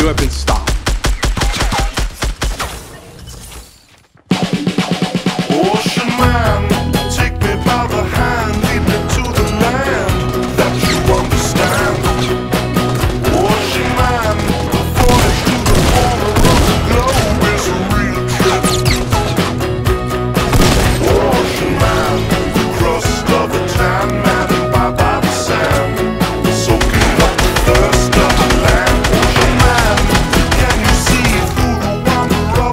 You have been stopped. Ocean man, take me by the hand, lead me to the land that you understand. Ocean man, the voyage to the corner of the globe is a real trip. Ocean man, the crust of a tan man, by the sand, soaking up the thirst of the land. Ocean man, can you see through the wonder of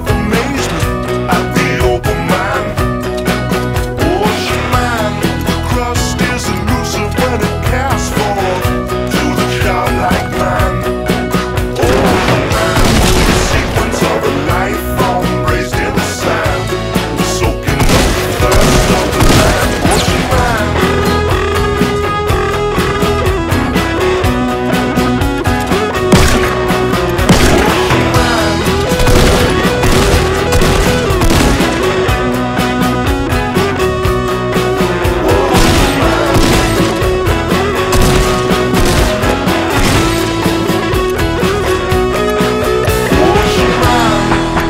amazement at the open man? Ocean man, the crust is elusive when it casts forth to the childlike man. Ocean man, the sequence of a life form raised in the sand, soaking up the thirst of the land. Ocean man. Ocean man,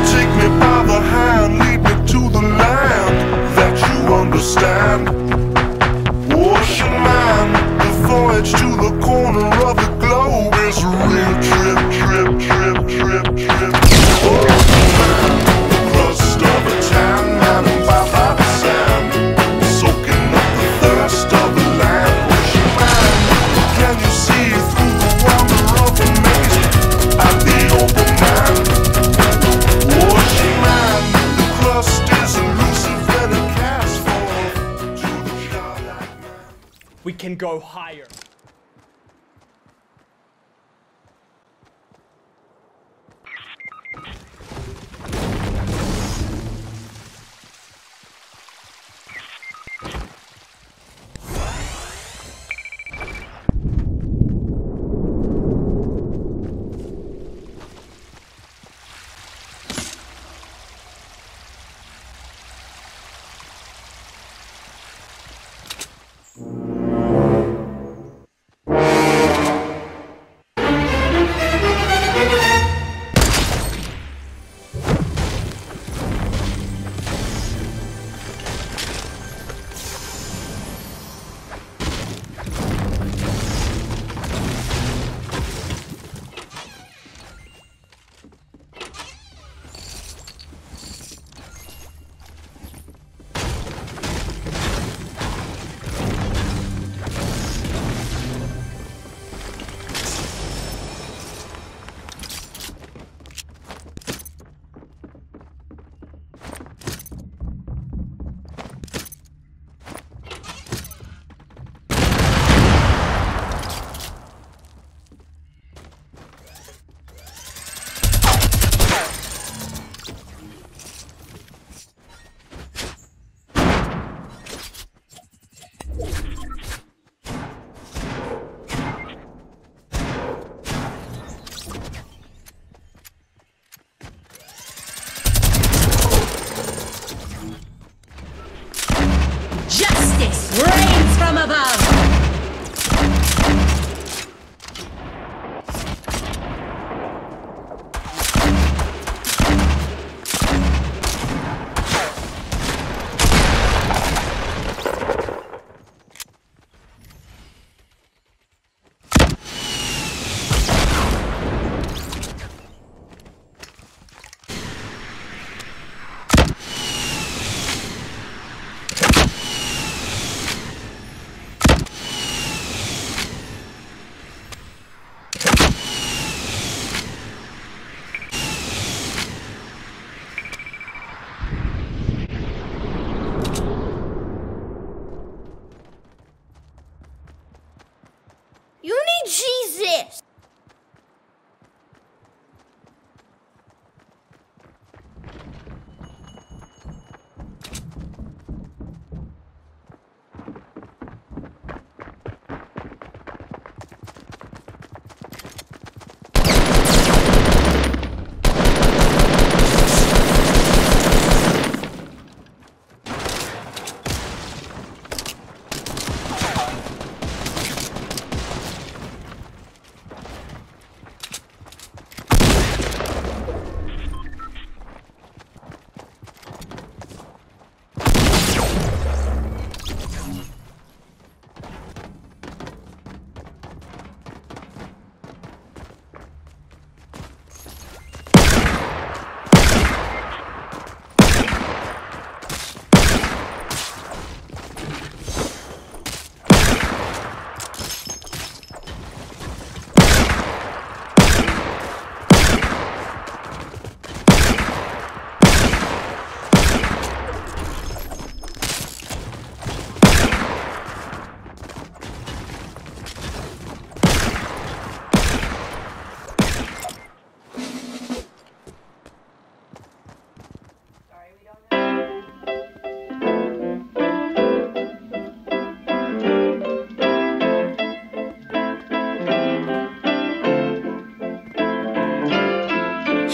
take me by the hand, lead me to the land that you understand. Ocean man, the voyage to the corner of the globe is a real trip, trip. Ocean man, the crust of a tan man, by the sand, soaking up the thirst of the land. Ocean man, can you see through the wonder of amazement at the open man? Ocean man, the crust is elusive when it casts forth to the childlike man. We can go higher.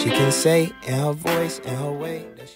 She can say in her voice, in her way that she